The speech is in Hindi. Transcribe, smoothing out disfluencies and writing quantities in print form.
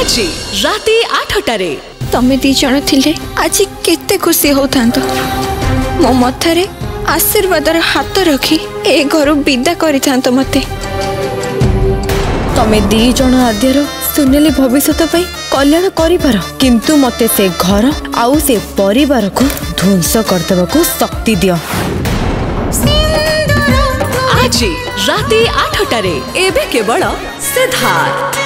आजी राती 8 घंटे तमे दी जण थिले आजी केते खुशी होतांतो मो मथरे आशीर्वादर हात रखी ए घर विदा करितांतो मते तमे दी जण आद्यर सुनेले भविष्यत पई कल्याण करिपार किंतु मते से घर आउ से परिवार को ध्वंस करदेबा को शक्ति दियो आजी राती 8 घंटे एबे केवल सिद्धार्थ।